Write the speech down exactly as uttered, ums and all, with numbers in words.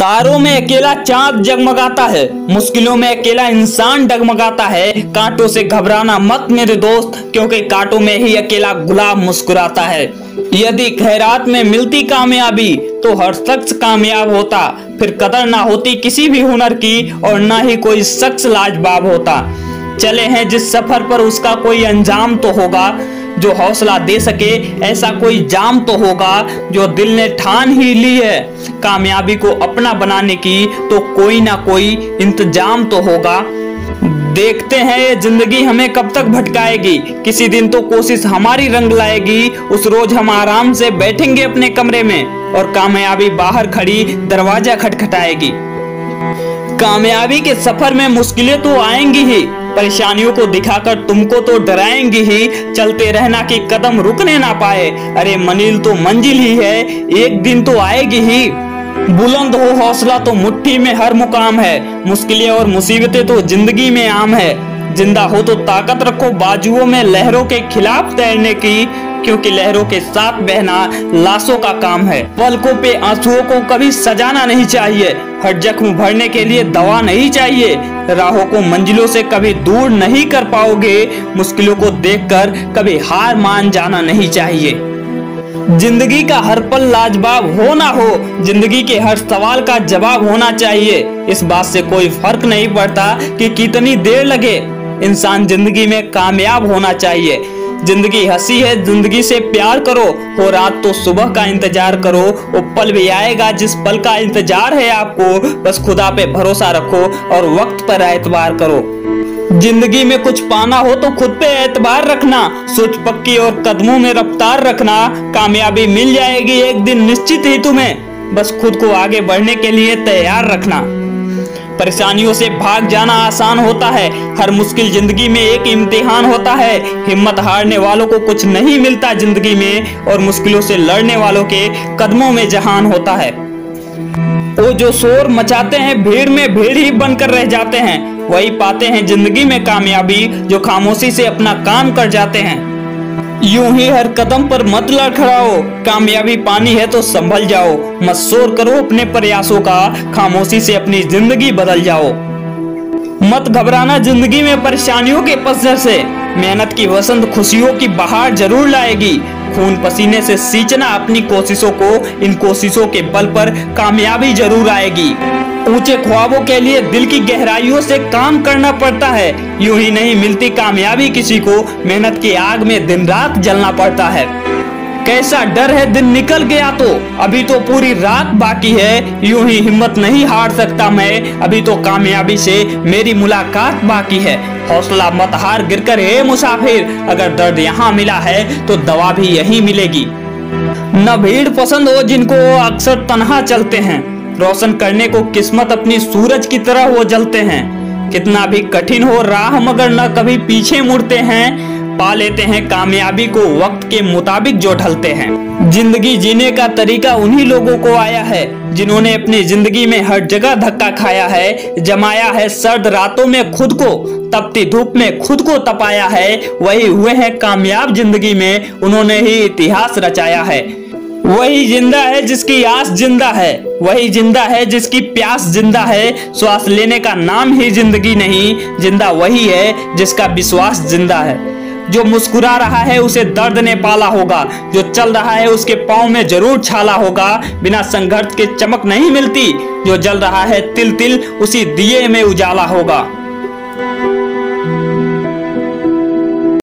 तारों में अकेला चांद जगमगाता है, मुश्किलों में अकेला इंसान डगमगाता है। कांटों से घबराना मत मेरे दोस्त, क्योंकि कांटों में ही अकेला गुलाब मुस्कुराता है। यदि खैरात में मिलती कामयाबी तो हर शख्स कामयाब होता, फिर कदर ना होती किसी भी हुनर की और ना ही कोई शख्स लाजवाब होता। चले हैं जिस सफर पर उसका कोई अंजाम तो होगा, जो हौसला दे सके ऐसा कोई जाम तो होगा। जो दिल ने ठान ही ली है कामयाबी को अपना बनाने की, तो कोई ना कोई इंतजाम तो होगा। देखते हैं ये जिंदगी हमें कब तक भटकाएगी, किसी दिन तो कोशिश हमारी रंग लाएगी। उस रोज हम आराम से बैठेंगे अपने कमरे में और कामयाबी बाहर खड़ी दरवाजा खटखटाएगी। कामयाबी के सफर में मुश्किलें तो आएंगी ही, परेशानियों को दिखाकर तुमको तो डराएंगी ही। चलते रहना कि कदम रुकने ना पाए, अरे मंजिल तो मंजिल ही है, एक दिन तो आएगी ही। बुलंद हो हौसला तो मुट्ठी में हर मुकाम है, मुश्किलें और मुसीबतें तो जिंदगी में आम है। जिंदा हो तो ताकत रखो बाजुओं में लहरों के खिलाफ तैरने की, क्योंकि लहरों के साथ बहना लाशों का काम है। पलकों पे आंसुओं को कभी सजाना नहीं चाहिए, हर जख्म भरने के लिए दवा नहीं चाहिए। राहों को मंजिलों से कभी दूर नहीं कर पाओगे, मुश्किलों को देखकर कभी हार मान जाना नहीं चाहिए। जिंदगी का हर पल लाजवाब हो ना हो, जिंदगी के हर सवाल का जवाब होना चाहिए। इस बात से कोई फर्क नहीं पड़ता कि कितनी देर लगे, इंसान जिंदगी में कामयाब होना चाहिए। जिंदगी हंसी है, जिंदगी से प्यार करो, हो रात तो सुबह का इंतजार करो। वो पल भी आएगा जिस पल का इंतजार है आपको, बस खुदा पे भरोसा रखो और वक्त पर एतबार करो। जिंदगी में कुछ पाना हो तो खुद पे एतबार रखना, सोच पक्की और कदमों में रफ्तार रखना। कामयाबी मिल जाएगी एक दिन निश्चित ही तुम्हें, बस खुद को आगे बढ़ने के लिए तैयार रखना। परेशानियों से भाग जाना आसान होता है, हर मुश्किल जिंदगी में एक इम्तिहान होता है। हिम्मत हारने वालों को कुछ नहीं मिलता जिंदगी में, और मुश्किलों से लड़ने वालों के कदमों में जहान होता है। वो जो शोर मचाते हैं भीड़ में, भीड़ ही बनकर रह जाते हैं। वही पाते हैं जिंदगी में कामयाबी, जो खामोशी से अपना काम कर जाते हैं। यूं ही हर कदम पर मत लड़खड़ाओ, कामयाबी पानी है तो संभल जाओ। मत शोर करो अपने प्रयासों का, खामोशी से अपनी जिंदगी बदल जाओ। मत घबराना जिंदगी में परेशानियों के पसर से, मेहनत की वसंत खुशियों की बहार जरूर लाएगी। खून पसीने से सींचना अपनी कोशिशों को, इन कोशिशों के बल पर कामयाबी जरूर आएगी। ऊंचे ख्वाबों के लिए दिल की गहराइयों से काम करना पड़ता है, यूं ही नहीं मिलती कामयाबी किसी को, मेहनत की आग में दिन रात जलना पड़ता है। कैसा डर है दिन निकल गया तो, अभी तो पूरी रात बाकी है। यूं ही हिम्मत नहीं हार सकता मैं, अभी तो कामयाबी से मेरी मुलाकात बाकी है। हौसला मत हार गिरकर हे मुसाफिर, अगर दर्द यहाँ मिला है तो दवा भी यही मिलेगी। न भीड़ पसंद हो जिनको, अक्सर तन्हा चलते हैं। रोशन करने को किस्मत अपनी सूरज की तरह वो जलते हैं। कितना भी कठिन हो राह मगर न कभी पीछे मुड़ते हैं, पा लेते हैं कामयाबी को वक्त के मुताबिक जो ढलते हैं। जिंदगी जीने का तरीका उन्हीं लोगों को आया है, जिन्होंने अपनी जिंदगी में हर जगह धक्का खाया है। जमाया है सर्द रातों में खुद को, तपती धूप में खुद को तपाया है। वही हुए हैं कामयाब जिंदगी में, उन्होंने ही इतिहास रचाया है। वही जिंदा है जिसकी आस जिंदा है, वही जिंदा है जिसकी प्यास जिंदा है। श्वास लेने का नाम ही जिंदगी नहीं, जिंदा वही है जिसका विश्वास जिंदा है। जो मुस्कुरा रहा है उसे दर्द ने पाला होगा, जो चल रहा है उसके पाँव में जरूर छाला होगा। बिना संघर्ष के चमक नहीं मिलती, जो जल रहा है तिल तिल उसी दिए में उजाला होगा।